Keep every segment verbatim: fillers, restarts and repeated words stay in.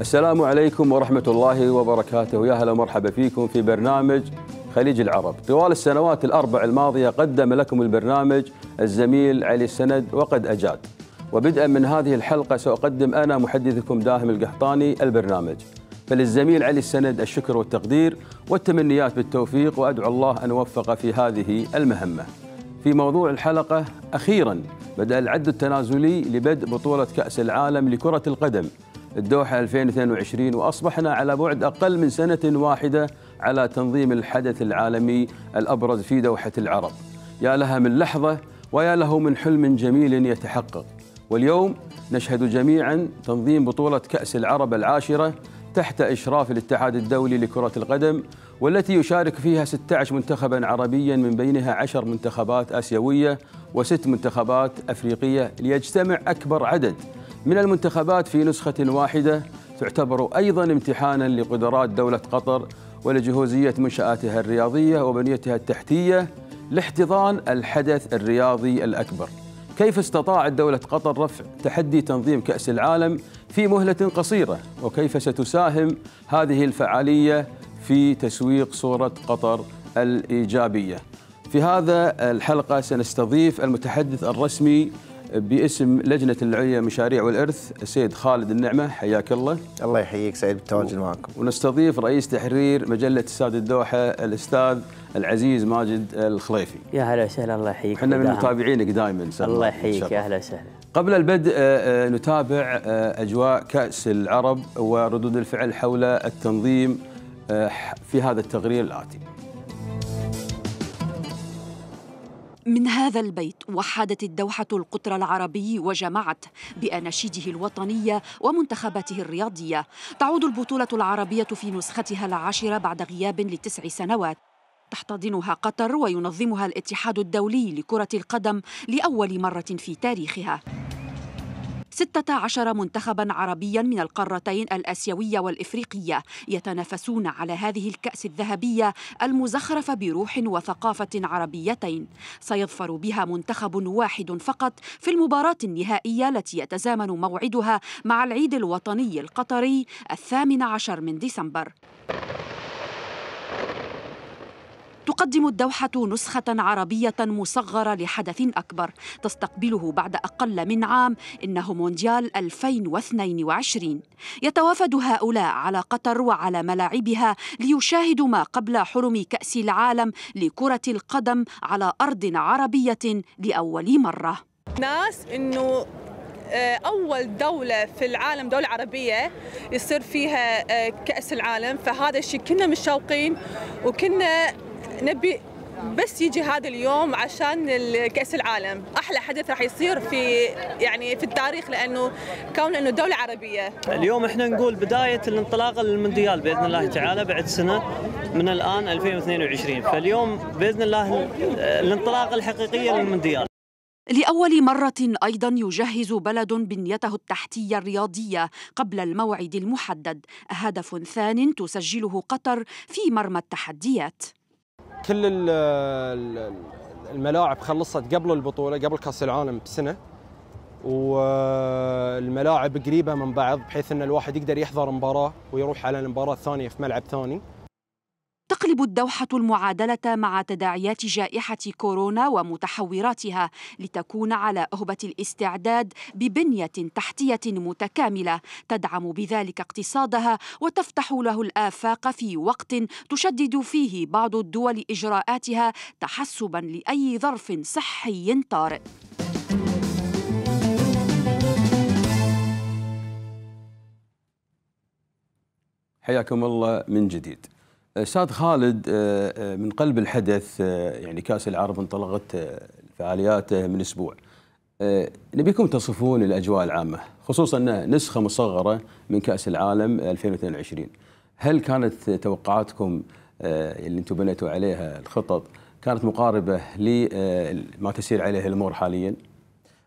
السلام عليكم ورحمة الله وبركاته، يا هلا ومرحبا فيكم في برنامج خليج العرب. طوال السنوات الأربع الماضية قدم لكم البرنامج الزميل علي السند وقد أجاد، وبدءا من هذه الحلقة سأقدم أنا محدثكم داهم القحطاني البرنامج. فللزميل علي السند الشكر والتقدير والتمنيات بالتوفيق، وأدعو الله أن يوفق في هذه المهمة. في موضوع الحلقة، أخيرا بدأ العد التنازلي لبدء بطولة كأس العالم لكرة القدم الدوحة ألفين واثنين وعشرين، وأصبحنا على بعد أقل من سنة واحدة على تنظيم الحدث العالمي الأبرز في دوحة العرب. يا لها من لحظة ويا له من حلم جميل يتحقق، واليوم نشهد جميعا تنظيم بطولة كأس العرب العاشرة تحت إشراف الاتحاد الدولي لكرة القدم، والتي يشارك فيها ستة عشر منتخبا عربيا، من بينها عشر منتخبات آسيوية وست منتخبات أفريقية، ليجتمع أكبر عدد من المنتخبات في نسخة واحدة، تعتبر أيضا امتحانا لقدرات دولة قطر ولجهوزية منشآتها الرياضية وبنيتها التحتية لاحتضان الحدث الرياضي الأكبر. كيف استطاعت دولة قطر رفع تحدي تنظيم كأس العالم في مهلة قصيرة؟ وكيف ستساهم هذه الفعالية في تسويق صورة قطر الإيجابية؟ في هذا الحلقة سنستضيف المتحدث الرسمي باسم لجنة العليا مشاريع والإرث السيد خالد النعمه، حياك الله. الله يحييك، سعيد بالتواجد معكم. ونستضيف رئيس تحرير مجلة الساد الدوحة الأستاذ العزيز ماجد الخليفي. يا هلا وسهلا، الله يحييك. احنا من متابعينك دائما. الله يحييك، يا هلا وسهلا. قبل البدء نتابع أجواء كأس العرب وردود الفعل حول التنظيم في هذا التقرير الآتي. من هذا البيت وحدت الدوحة القطر العربي وجمعت بأناشيده الوطنية ومنتخباته الرياضية. تعود البطولة العربية في نسختها العاشرة بعد غياب لتسع سنوات، تحتضنها قطر وينظمها الاتحاد الدولي لكرة القدم لأول مرة في تاريخها. ستة عشر منتخباً عربياً من القارتين الآسيوية والإفريقية يتنافسون على هذه الكأس الذهبية المزخرفة بروح وثقافة عربيتين، سيظفر بها منتخب واحد فقط في المباراة النهائية التي يتزامن موعدها مع العيد الوطني القطري الثامن عشر من ديسمبر. تقدم الدوحة نسخة عربية مصغرة لحدث أكبر تستقبله بعد أقل من عام، إنه مونديال ألفين واثنين وعشرين. يتوافد هؤلاء على قطر وعلى ملاعبها ليشاهدوا ما قبل حرم كأس العالم لكرة القدم على أرض عربية لأول مرة. ناس إنه أول دولة في العالم، دولة عربية، يصير فيها كأس العالم، فهذا الشيء كنا مشوقين وكنا نبي بس يجي هذا اليوم عشان كأس العالم. أحلى حدث راح يصير في يعني في التاريخ، لأنه كون إنه دولة عربية. اليوم إحنا نقول بداية الانطلاقة للمونديال بإذن الله تعالى بعد سنة من الآن ألفين واثنين وعشرين، فاليوم بإذن الله الانطلاقة الحقيقية للمونديال. لأول مرة أيضا يجهز بلد بنيته التحتية الرياضية قبل الموعد المحدد، هدف ثان تسجله قطر في مرمى التحديات. كل الملاعب خلصت قبل البطولة، قبل كأس العالم بسنة، والملاعب قريبة من بعض بحيث أن الواحد يقدر يحضر مباراة ويروح على المباراة الثانية في ملعب ثاني. تقلب الدوحة المعادلة مع تداعيات جائحة كورونا ومتحوراتها لتكون على أهبة الاستعداد ببنية تحتية متكاملة تدعم بذلك اقتصادها وتفتح له الآفاق في وقت تشدد فيه بعض الدول إجراءاتها تحسباً لأي ظرف صحي طارئ. حياكم الله من جديد. أستاذ خالد، من قلب الحدث يعني كأس العرب انطلقت فعالياته من أسبوع، نبيكم تصفون الأجواء العامة، خصوصاً أنها نسخة مصغرة من كأس العالم ألفين واثنين وعشرين. هل كانت توقعاتكم اللي أنتم بنيتوا عليها الخطط كانت مقاربة لما تسير عليها الأمور حالياً؟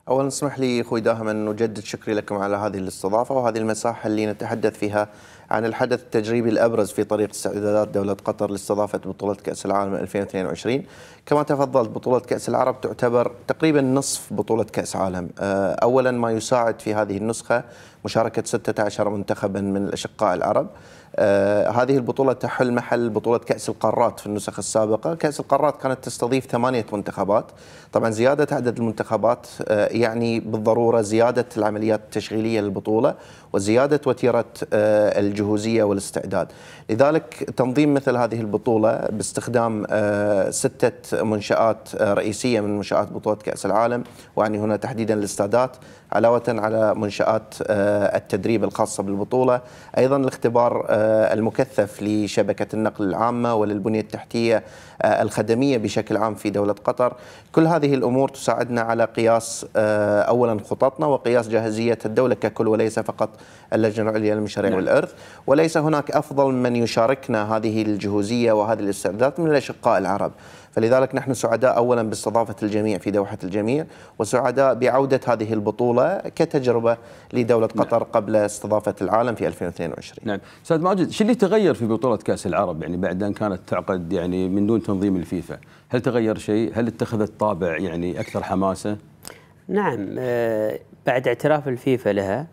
أولا اسمح لي أخوي داهم أن أجدد شكري لكم على هذه الاستضافة وهذه المساحة اللي نتحدث فيها عن الحدث التجريبي الأبرز في طريق استعدادات دولة قطر لاستضافة بطولة كأس العالم ألفين واثنين وعشرين. كما تفضلت، بطولة كأس العرب تعتبر تقريبا نصف بطولة كأس عالم. أولا ما يساعد في هذه النسخة مشاركة ستة عشر منتخبا من الأشقاء العرب. آه هذه البطولة تحل محل بطولة كأس القارات في النسخ السابقة. كأس القارات كانت تستضيف ثمانية منتخبات. طبعا زيادة عدد المنتخبات آه يعني بالضرورة زيادة العمليات التشغيلية للبطولة وزيادة وتيرة آه الجهوزية والاستعداد. لذلك تنظيم مثل هذه البطولة باستخدام آه ستة منشآت آه رئيسية من منشآت بطولة كأس العالم، وأعني هنا تحديدا الاستادات، علاوة على منشآت آه التدريب الخاصة بالبطولة، أيضا الاختبار آه المكثف لشبكة النقل العامة وللبنية التحتية الخدمية بشكل عام في دولة قطر. كل هذه الأمور تساعدنا على قياس أولا خططنا وقياس جاهزية الدولة ككل وليس فقط اللجنة العليا للمشاريع والإرث، وليس هناك أفضل من يشاركنا هذه الجهوزية وهذه الاستعدادات من الأشقاء العرب. فلذلك نحن سعداء أولا باستضافة الجميع في دوحة الجميع، وسعداء بعودة هذه البطولة كتجربة لدولة قطر قبل استضافة العالم في ألفين واثنين وعشرين. نعم، أستاذ ماجد، شو اللي تغير في بطولة كأس العرب يعني بعد أن كانت تعقد يعني من دون تنظيم الفيفا؟ هل تغير شيء؟ هل اتخذت طابع يعني أكثر حماسة؟ نعم، بعد اعتراف الفيفا لها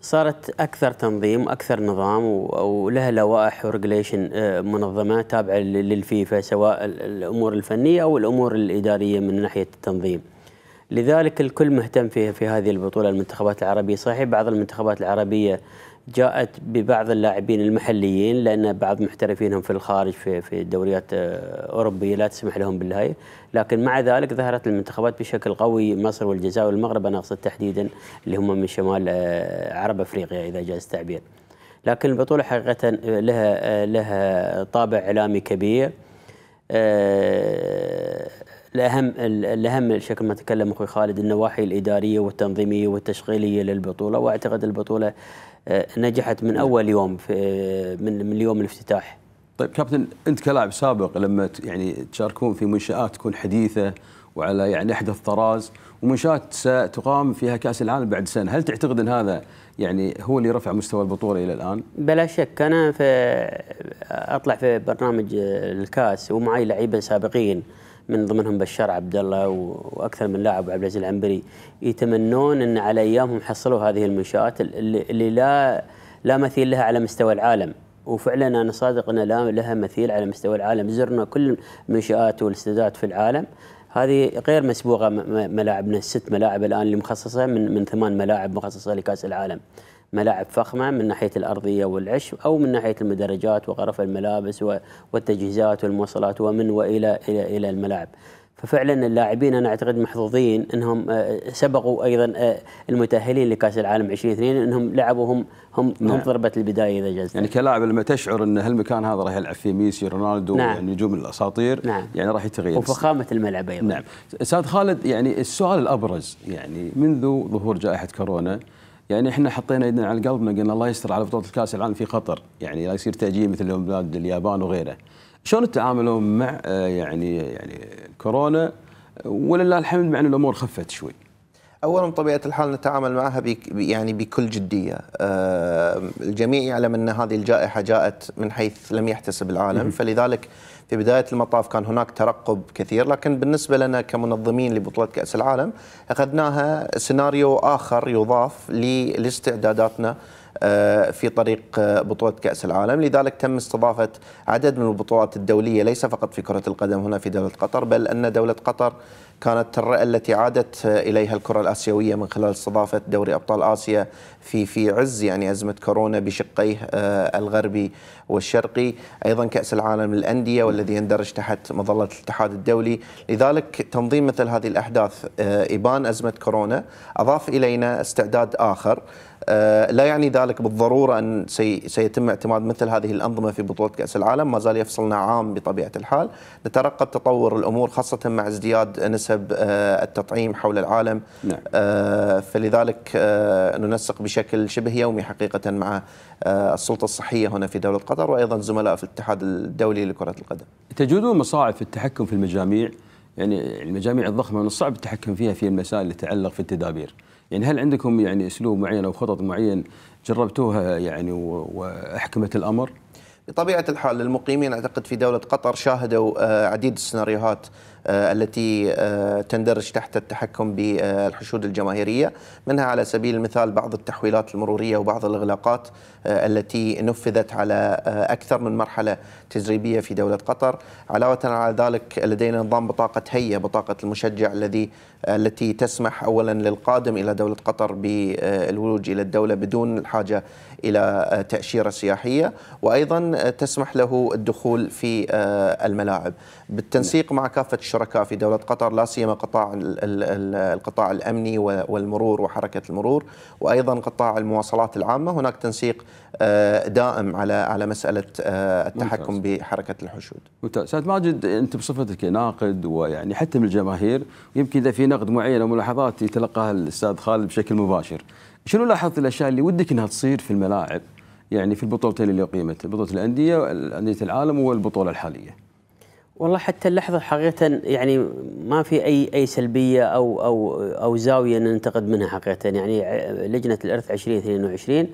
صارت أكثر تنظيم، أكثر نظام، ولها لوائح وريجليشن منظمات تابعة للفيفا سواء الأمور الفنية أو الأمور الإدارية من ناحية التنظيم. لذلك الكل مهتم فيها في هذه البطولة. المنتخبات العربية صحيح بعض المنتخبات العربية جاءت ببعض اللاعبين المحليين لأن بعض محترفينهم في الخارج في في دوريات أوروبية لا تسمح لهم بالهاي، لكن مع ذلك ظهرت المنتخبات بشكل قوي، مصر والجزائر والمغرب أنا أقصد تحديدا اللي هم من شمال عرب أفريقيا إذا جاز التعبير. لكن البطولة حقيقة لها لها طابع إعلامي كبير. الأهم الأهم شكل ما تكلم أخوي خالد النواحي الإدارية والتنظيمية والتشغيلية للبطولة، وأعتقد البطولة نجحت من أول يوم من من يوم الافتتاح. طيب كابتن، أنت كلاعب سابق لما يعني تشاركون في منشآت تكون حديثة وعلى يعني أحدث طراز ومنشآت ستقام فيها كأس العالم بعد سنة، هل تعتقد أن هذا يعني هو اللي رفع مستوى البطولة إلى الآن؟ بلا شك. أنا في أطلع في برنامج الكأس ومعي لعيبة سابقين من ضمنهم بشار عبد الله واكثر من لاعب وعبد العزيز العنبري يتمنون ان على ايامهم حصلوا هذه المنشآت اللي لا لا مثيل لها على مستوى العالم، وفعلا انا صادق ان لا لها مثيل على مستوى العالم. زرنا كل المنشآت والاستادات في العالم، هذه غير مسبوقه ملاعبنا الست ملاعب الان اللي مخصصه من من ثمان ملاعب مخصصه لكاس العالم، ملاعب فخمه من ناحيه الارضيه والعش او من ناحيه المدرجات وغرف الملابس والتجهيزات والمواصلات ومن والى الى الى الملاعب. ففعلا اللاعبين انا اعتقد محظوظين انهم سبقوا ايضا المتاهلين لكاس العالم عشرين اثنين انهم لعبوا هم هم نعم. ضربه البدايه اذا جاز يعني كلاعب لما تشعر ان هالمكان هذا راح يلعب فيه ميسي رونالدو نعم. يعني نجوم الاساطير نعم. يعني راح يتغير وفخامه الملعب ايضا. نعم استاذ خالد، يعني السؤال الابرز يعني منذ ظهور جائحه كورونا يعني احنا حطينا يدنا على قلبنا قلنا الله يستر على بطولة كأس العالم في قطر، يعني لا يصير تأجيل مثل بلاد اليابان وغيره. شلون تتعاملون مع يعني يعني الكورونا ولله الحمد مع ان الامور خفت شوي؟ اولا طبيعه الحال نتعامل معها يعني بكل جديه. الجميع يعلم ان هذه الجائحه جاءت من حيث لم يحتسب العالم، فلذلك في بداية المطاف كان هناك ترقب كثير، لكن بالنسبة لنا كمنظمين لبطولة كأس العالم أخذناها سيناريو آخر يضاف لاستعداداتنا في طريق بطولة كأس العالم. لذلك تم استضافة عدد من البطولات الدولية ليس فقط في كرة القدم هنا في دولة قطر، بل أن دولة قطر كانت الرئة التي عادت إليها الكرة الآسيوية من خلال استضافة دوري أبطال آسيا في في عز يعني أزمة كورونا بشقيه الغربي والشرقي، أيضا كأس العالم للأندية والذي يندرج تحت مظلة الاتحاد الدولي. لذلك تنظيم مثل هذه الأحداث إبان أزمة كورونا أضاف إلينا استعداد آخر. لا يعني ذلك بالضرورة أن سيتم اعتماد مثل هذه الأنظمة في بطولة كأس العالم، ما زال يفصلنا عام بطبيعة الحال. نترقب تطور الأمور خاصة مع ازدياد نسب التطعيم حول العالم نعم. فلذلك ننسق بشكل شبه يومي حقيقة مع السلطة الصحية هنا في دولة قطر وأيضا زملاء في الاتحاد الدولي لكرة القدم. تجدون مصاعب في التحكم في المجاميع يعني المجاميع الضخمه من الصعب التحكم فيها في المسائل اللي تتعلق في التدابير. يعني هل عندكم يعني اسلوب معين او خطط معين جربتوها يعني واحكمت الامر؟ بطبيعة الحال المقيمين أعتقد في دولة قطر شاهدوا عديد السيناريوهات التي تندرج تحت التحكم بالحشود الجماهيرية، منها على سبيل المثال بعض التحويلات المرورية وبعض الإغلاقات التي نفذت على أكثر من مرحلة تجريبية في دولة قطر. علاوة على ذلك لدينا نظام بطاقة هيئة، بطاقة المشجع الذي التي تسمح أولا للقادم إلى دولة قطر بالولوج إلى الدولة بدون الحاجة إلى تأشيرة سياحية، وأيضا تسمح له الدخول في الملاعب بالتنسيق مع كافة الشركاء في دولة قطر، لا سيما قطاع القطاع الأمني والمرور وحركة المرور، وأيضا قطاع المواصلات العامة. هناك تنسيق دائم على على مسألة التحكم ممتاز. بحركة الحشود. ممتاز. سيد ماجد، أنت بصفتك ناقد ويعني حتى من الجماهير، يمكن إذا في نقد معين أو ملاحظات يتلقاها الأستاذ خالد بشكل مباشر، شنو لاحظت الأشياء اللي ودك أنها تصير في الملاعب يعني في البطولتين اللي أقيمت، بطولة الأندية أندية العالم والبطولة الحالية؟ والله حتى اللحظة حقيقة يعني ما في أي أي سلبية أو أو أو زاوية ننتقد منها حقيقة. يعني لجنة الإرث عشرين اثنين وعشرين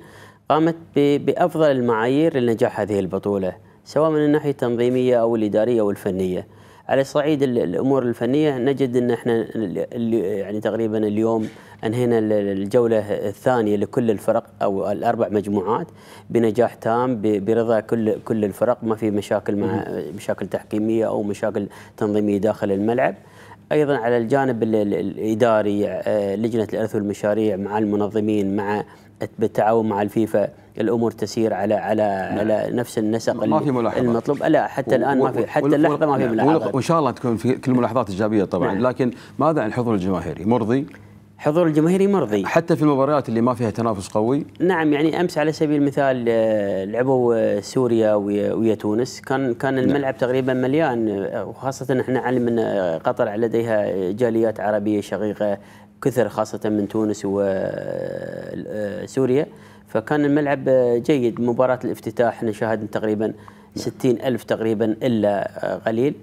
قامت بأفضل المعايير لنجاح هذه البطولة، سواء من الناحية التنظيمية أو الإدارية أو الفنية. على صعيد الأمور الفنية نجد أن احنا يعني تقريبا اليوم أنهينا الجولة الثانية لكل الفرق أو الأربع مجموعات بنجاح تام برضا كل كل الفرق، ما في مشاكل مع مشاكل تحكيمية أو مشاكل تنظيمية داخل الملعب. أيضا على الجانب الإداري لجنة الإرث والمشاريع مع المنظمين مع بالتعاون مع الفيفا الامور تسير على على نعم. على نفس النسق ما في ملاحظات المطلوب. لا حتى الان ما في، حتى اللحظه ما في ملاحظات، وان شاء الله تكون في كل ملاحظات ايجابيه طبعا. نعم. لكن ماذا عن الحضور الجماهيري؟ مرضي؟ حضور الجماهيري مرضي حتى في المباريات اللي ما فيها تنافس قوي. نعم، يعني امس على سبيل المثال لعبوا سوريا ويا تونس، كان كان الملعب نعم. تقريبا مليان، وخاصه احنا نعلم ان قطر لديها جاليات عربيه شقيقه كثر، خاصة من تونس وسوريا، فكان الملعب جيد. مباراة الافتتاح احنا شاهدنا تقريبا ستين ألف تقريبا إلا قليل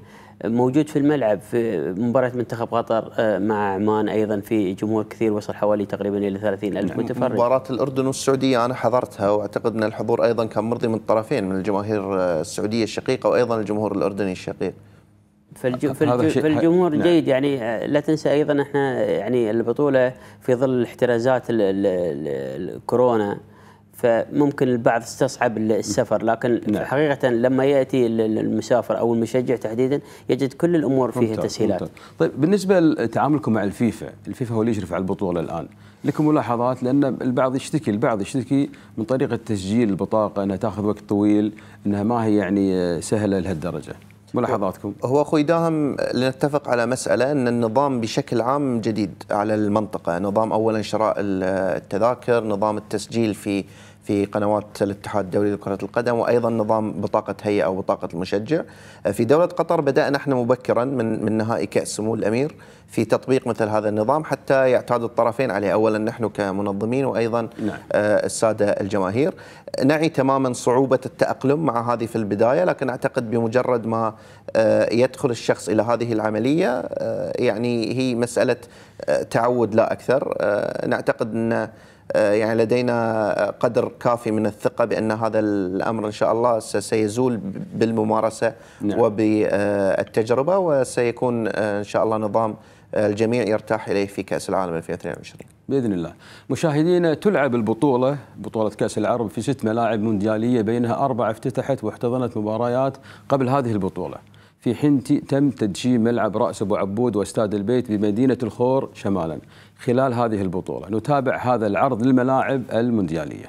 موجود في الملعب. في مباراة منتخب قطر مع عمان أيضا في جمهور كثير وصل حوالي تقريبا إلى ثلاثين ألف متفرج. مباراة الأردن والسعودية أنا حضرتها، وأعتقد أن الحضور أيضا كان مرضي من الطرفين، من الجماهير السعودية الشقيقة وأيضا الجمهور الأردني الشقيق. فالجمهور جيد. يعني لا تنسى ايضا احنا يعني البطوله في ظل احترازات الكورونا، فممكن البعض استصعب السفر، لكن نعم. حقيقه لما ياتي المسافر او المشجع تحديدا يجد كل الامور فيها تسهيلات. طيب بالنسبه لتعاملكم مع الفيفا، الفيفا هو اللي يشرف على البطوله الان، لكم ملاحظات؟ لان البعض يشتكي البعض يشتكي من طريقه تسجيل البطاقه انها تاخذ وقت طويل، انها ما هي يعني سهله لهالدرجه. ملاحظاتكم؟ هو أخوي داهم لنتفق على مسألة أن النظام بشكل عام جديد على المنطقة، نظام أولا شراء التذاكر، نظام التسجيل في في قنوات الاتحاد الدولي لكرة القدم، وأيضا نظام بطاقة هيئة أو بطاقة المشجع. في دولة قطر بدأنا احنا مبكرا من من نهائي كأس سمو الأمير في تطبيق مثل هذا النظام حتى يعتاد الطرفين عليه، أولا نحن كمنظمين وأيضا نعم. السادة الجماهير. نعي تماما صعوبة التأقلم مع هذه في البداية، لكن أعتقد بمجرد ما يدخل الشخص إلى هذه العملية يعني هي مسألة تعود لا أكثر. نعتقد أن يعني لدينا قدر كافي من الثقة بأن هذا الأمر إن شاء الله سيزول بالممارسة نعم. وبالتجربة، وسيكون إن شاء الله نظام الجميع يرتاح إليه في كأس العالم ألفين واثنين وعشرين بإذن الله. مشاهدينا، تلعب البطولة بطولة كأس العرب في ست ملاعب مونديالية، بينها أربعة افتتحت واحتضنت مباريات قبل هذه البطولة، في حين تم تدشين ملعب رأس أبو عبود واستاد البيت بمدينة الخور شمالا. خلال هذه البطولة نتابع هذا العرض للملاعب المونديالية.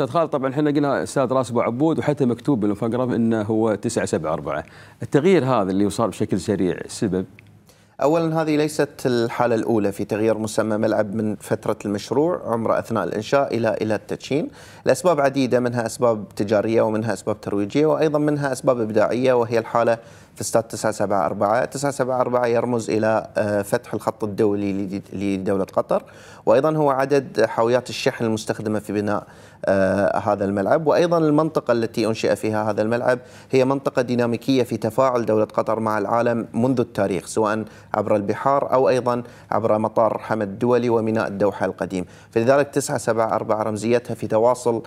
استاذ خالد، طبعا احنا قلنا استاذ راس ابو عبود، وحتى مكتوب بالمفقره انه هو تسعة سبعة أربعة. التغيير هذا اللي صار بشكل سريع، السبب؟ اولا هذه ليست الحاله الاولى في تغيير مسمى ملعب من فتره المشروع عمره اثناء الانشاء الى الى التدشين، الاسباب عديده، منها اسباب تجاريه ومنها اسباب ترويجيه وايضا منها اسباب ابداعيه، وهي الحاله في استاد تسعة سبعة أربعة. تسعة سبعة أربعة يرمز إلى فتح الخط الدولي لدولة قطر، وأيضا هو عدد حاويات الشحن المستخدمة في بناء هذا الملعب، وأيضا المنطقة التي أنشئ فيها هذا الملعب هي منطقة ديناميكية في تفاعل دولة قطر مع العالم منذ التاريخ، سواء عبر البحار أو أيضا عبر مطار حمد الدولي وميناء الدوحة القديم. فلذلك تسعة سبعة أربعة رمزيتها في تواصل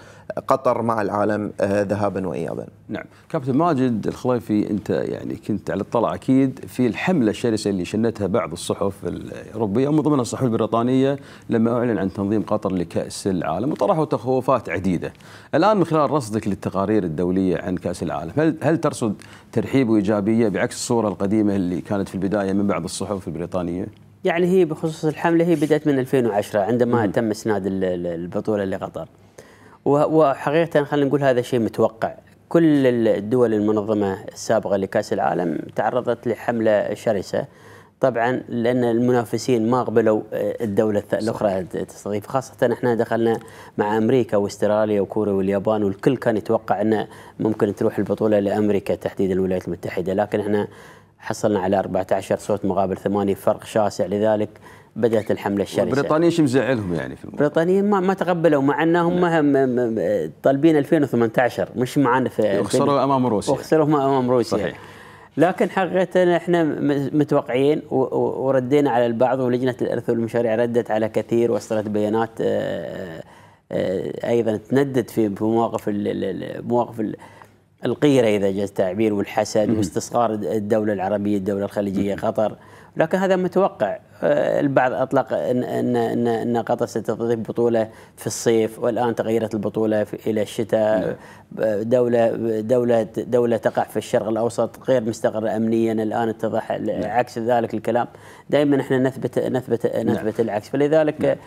قطر مع العالم ذهابا وإيابا. نعم كابتن ماجد الخليفي، أنت يعني كنت على اطلاع اكيد في الحمله الشرسه اللي شنتها بعض الصحف الاوروبيه ومن ضمنها الصحف البريطانيه لما اعلن عن تنظيم قطر لكاس العالم، وطرحوا تخوفات عديده. الان من خلال رصدك للتقارير الدوليه عن كاس العالم، هل هل ترصد ترحيب وايجابيه بعكس الصوره القديمه اللي كانت في البدايه من بعض الصحف البريطانيه؟ يعني هي بخصوص الحمله هي بدات من ألفين وعشرة عندما م. تم اسناد البطوله لقطر، وحقيقه خلينا نقول هذا شيء متوقع. كل الدول المنظمة السابقة لكأس العالم تعرضت لحملة شرسة، طبعا لأن المنافسين ما قبلوا الدولة الأخرى تستضيف، خاصة احنا دخلنا مع أمريكا وأستراليا وكوريا واليابان، والكل كان يتوقع أن ممكن تروح البطولة لأمريكا تحديدا الولايات المتحدة، لكن احنا حصلنا على أربعة عشر صوت مقابل ثمانية، فرق شاسع. لذلك بدأت الحملة الشرسة. البريطانيين شو مزعلهم يعني في الموضوع؟ البريطانيين ما ما تقبلوا، مع انهم هم طالبين ألفين وثمانية عشر مش معانا في، وخسروا امام روسيا وخسروا امام روسيا صحيح. لكن حقيقة احنا متوقعين وردينا على البعض، ولجنة الارث والمشاريع ردت على كثير واصدرت بيانات ايضا تندد في مواقف مواقف القيرة إذا جاز التعبير والحسد واستصغار الدولة العربية الدولة الخليجية قطر، لكن هذا متوقع. البعض أطلق أن أن أن قطر ستستضيف بطولة في الصيف، والآن تغيرت البطولة إلى الشتاء. دولة دولة دولة تقع في الشرق الأوسط غير مستقرة أمنيا، الآن اتضح عكس ذلك الكلام. دائما احنا نثبت نثبت نثبت العكس، فلذلك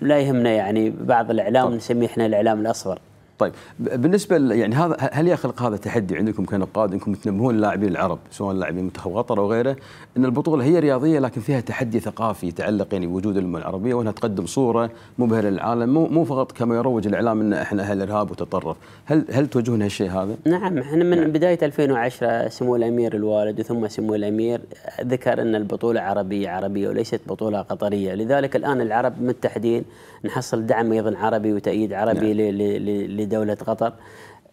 لا يهمنا يعني بعض الإعلام نسميه احنا الإعلام الأصفر. طيب بالنسبه يعني هذا، هل يخلق هذا تحدي عندكم كنقاد انكم تنبهون اللاعبين العرب سواء لاعبين منتخب قطر او غيره ان البطوله هي رياضيه لكن فيها تحدي ثقافي يتعلق يعني بوجود الامه العربيه وانها تقدم صوره مبهره للعالم، مو مو فقط كما يروج الاعلام ان احنا اهل ارهاب وتطرف، هل هل تواجهون هالشيء هذا؟ نعم احنا من نعم. بدايه ألفين وعشرة سمو الامير الوالد وثم سمو الامير ذكر ان البطوله عربيه عربيه وليست بطوله قطريه، لذلك الان العرب متحدين نحصل دعم ايضا عربي وتأييد عربي نعم. دولة قطر.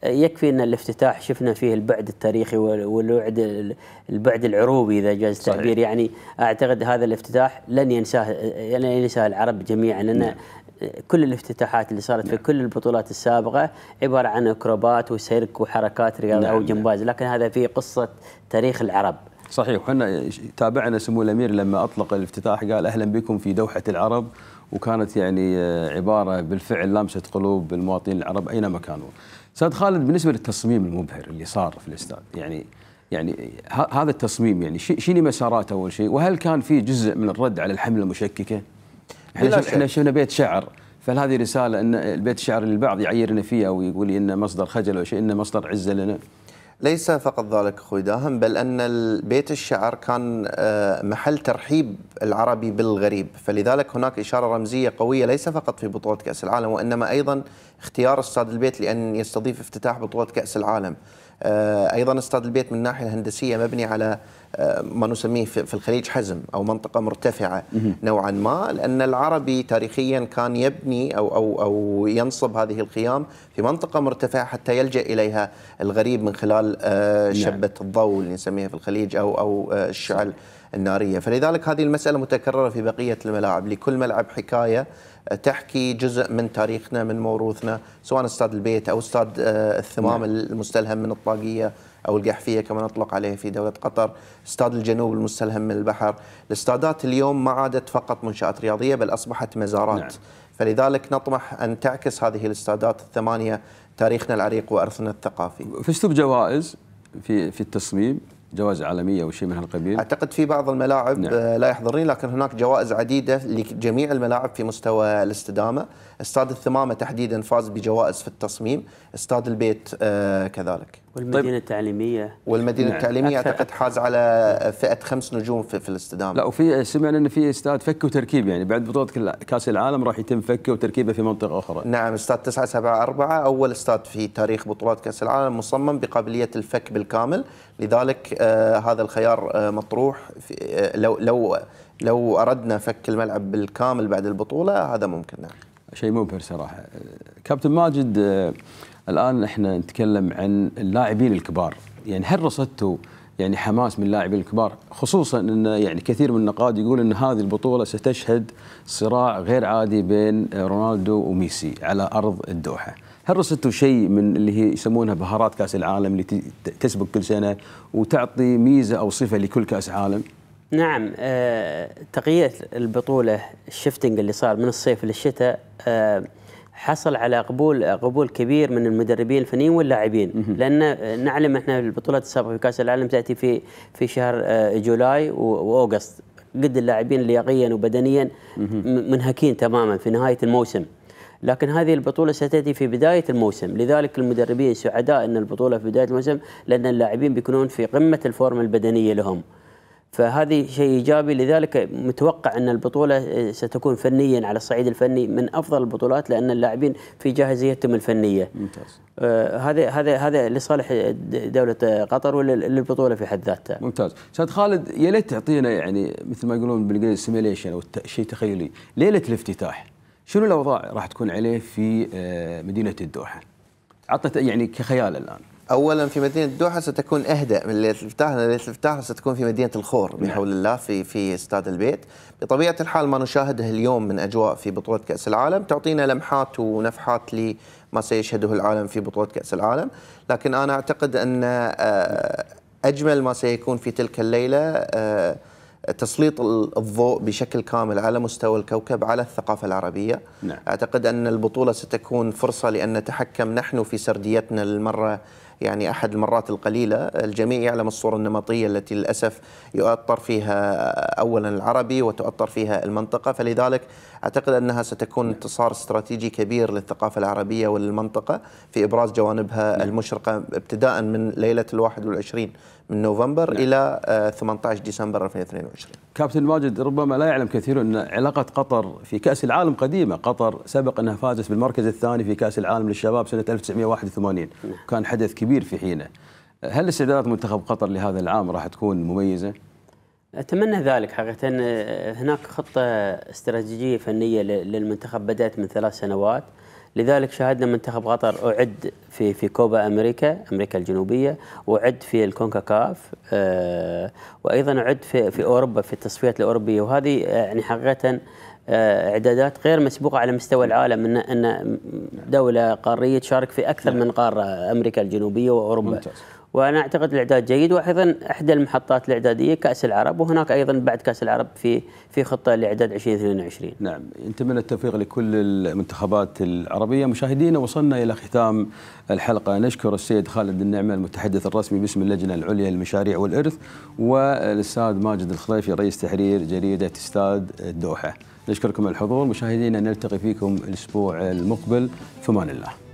يكفي ان الافتتاح شفنا فيه البعد التاريخي والبعد البعد العروبي اذا جاز التعبير، يعني اعتقد هذا الافتتاح لن ينساه لن ينساه العرب جميعا، لان نعم. كل الافتتاحات اللي صارت نعم. في كل البطولات السابقه عباره عن اكروبات وسيرك وحركات رياضيه نعم. وجمباز، لكن هذا فيه قصه تاريخ العرب. صحيح، وحنا تابعنا سمو الامير لما اطلق الافتتاح قال اهلا بكم في دوحه العرب، وكانت يعني عباره بالفعل لامست قلوب المواطنين العرب اينما كانوا. استاذ خالد، بالنسبه للتصميم المبهر اللي صار في الاستاد، يعني يعني هذا التصميم يعني شنو مساراته اول شيء؟ وهل كان في جزء من الرد على الحمله المشككه؟ احنا احنا شفنا بيت شعر، فهل هذه رساله ان بيت الشعر البعض يعيرنا فيه او يقول انه مصدر خجل او شيء، انه مصدر عزه لنا؟ ليس فقط ذلك اخوي داهم، بل ان بيت الشعر كان محل ترحيب العربي بالغريب، فلذلك هناك اشاره رمزيه قويه ليس فقط في بطوله كاس العالم وانما ايضا اختيار استاد البيت لان يستضيف افتتاح بطوله كاس العالم. ايضا استاد البيت من الناحيه الهندسيه مبني على ما نسميه في الخليج حزم او منطقه مرتفعه نوعا ما، لان العربي تاريخيا كان يبني او او او ينصب هذه الخيام في منطقه مرتفعه حتى يلجا اليها الغريب من خلال شبه الضوء اللي نسميها في الخليج او او الشعل الناريه، فلذلك هذه المساله متكرره في بقيه الملاعب، لكل ملعب حكايه تحكي جزء من تاريخنا من موروثنا، سواء استاد البيت او استاد الثمام المستلهم من الطاقيه أو القحفية كما نطلق عليه في دولة قطر، استاد الجنوب المستلهم من البحر. الاستادات اليوم ما عادت فقط منشآت رياضية بل أصبحت مزارات نعم. فلذلك نطمح أن تعكس هذه الاستادات الثمانية تاريخنا العريق وأرثنا الثقافي. فزتوا بجوائز في في التصميم، جوائز عالميه وشيء من هالقبيل؟ اعتقد في بعض الملاعب نعم. لا يحضرني، لكن هناك جوائز عديده لجميع الملاعب في مستوى الاستدامه. استاد الثمامه تحديدا فاز بجوائز في التصميم، استاد البيت كذلك، والمدينه طيب. التعليميه والمدينه نعم. التعليميه اعتقد حاز على فئه خمس نجوم في, في الاستدامه. لا وفي سمعنا ان في استاد فك وتركيب، يعني بعد بطوله كاس العالم راح يتم فكه وتركيبه في منطقه اخرى. نعم، استاد تسعة سبعة أربعة اول استاد في تاريخ بطولات كاس العالم مصمم بقابليه الفك بالكامل، لذلك آه هذا الخيار آه مطروح في آه لو لو لو اردنا فك الملعب بالكامل بعد البطوله هذا ممكن. نعم، شيء مبهر صراحه. كابتن ماجد، آه الان احنا نتكلم عن اللاعبين الكبار، يعني هل رصدتوا يعني حماس من اللاعبين الكبار، خصوصا ان يعني كثير من النقاد يقول ان هذه البطوله ستشهد صراع غير عادي بين رونالدو وميسي على ارض الدوحه، هل رصدتوا شيء من اللي هي يسمونها بهارات كاس العالم اللي تسبق كل سنه وتعطي ميزه او صفه لكل كاس عالم؟ نعم، آه تغيير البطوله الشفتنج اللي صار من الصيف للشتاء آه حصل على قبول قبول كبير من المدربين الفنيين واللاعبين، لان نعلم احنا البطولات السابقه في كاس العالم تاتي في في شهر جولاي واغسطس، قد اللاعبين لياقيا وبدنيا منهكين تماما في نهايه الموسم، لكن هذه البطوله ستاتي في بدايه الموسم، لذلك المدربين سعداء ان البطوله في بدايه الموسم لان اللاعبين بيكونون في قمه الفورمه البدنيه لهم. فهذه شيء ايجابي، لذلك متوقع ان البطوله ستكون فنيا على الصعيد الفني من افضل البطولات، لان اللاعبين في جاهزيتهم الفنيه. ممتاز. هذا هذا هذا لصالح دوله قطر وللبطوله في حد ذاتها. ممتاز. استاذ خالد، يا ليت تعطينا يعني مثل ما يقولون بالانجليزي سيميليشن او شيء تخيلي، ليله الافتتاح شنو الاوضاع راح تكون عليه في مدينه الدوحه؟ عطت يعني كخيال الان. اولا في مدينه الدوحه ستكون اهدأ من ليله الافتتاح، ليله الافتتاح ستكون في مدينه الخور بحول الله في في استاد البيت. بطبيعه الحال ما نشاهده اليوم من اجواء في بطوله كاس العالم تعطينا لمحات ونفحات لما سيشهده العالم في بطوله كاس العالم، لكن انا اعتقد ان اجمل ما سيكون في تلك الليله تسليط الضوء بشكل كامل على مستوى الكوكب على الثقافة العربية. نعم. أعتقد أن البطولة ستكون فرصة لأن نتحكم نحن في سرديتنا للمرة، يعني أحد المرات القليلة. الجميع يعلم الصورة النمطية التي للأسف يؤثر فيها أولا العربي وتؤثر فيها المنطقة، فلذلك أعتقد أنها ستكون انتصار استراتيجي كبير للثقافة العربية وللمنطقة في إبراز جوانبها المشرقة، ابتداء من ليلة الواحد والعشرين من نوفمبر نعم. إلى ثمانية عشر ديسمبر ألفين واثنين وعشرين. كابتن ماجد، ربما لا يعلم كثير أن علاقة قطر في كأس العالم قديمة، قطر سبق أنها فازت بالمركز الثاني في كأس العالم للشباب سنة ألف وتسعمئة وواحد وثمانين وكان حدث كبير في حينه. هل استعدادات منتخب قطر لهذا العام راح تكون مميزة؟ أتمنى ذلك حقيقة. هناك خطة استراتيجية فنية للمنتخب بدأت من ثلاث سنوات، لذلك شاهدنا منتخب قطر أعد في في كوبا أمريكا أمريكا الجنوبية، وأعد في الكونكاكاف، وأيضا أعد في في أوروبا في التصفيات الأوروبية، وهذه يعني حقيقة إعدادات غير مسبوقة على مستوى العالم، أن أن دولة قارية تشارك في أكثر من قارة، أمريكا الجنوبية وأوروبا. ممتاز. وأنا أعتقد الإعداد جيد، وأيضا إحدى المحطات الإعدادية كأس العرب، وهناك أيضا بعد كأس العرب في في خطة لإعداد ألفين واثنين وعشرين. نعم، نتمنى التوفيق لكل المنتخبات العربية. مشاهدينا، وصلنا إلى ختام الحلقة، نشكر السيد خالد النعمه المتحدث الرسمي باسم اللجنة العليا للمشاريع والإرث، والأستاذ ماجد الخليفي رئيس تحرير جريدة استاد الدوحة. نشكركم الحضور. مشاهدينا، نلتقي فيكم الأسبوع المقبل في أمان الله.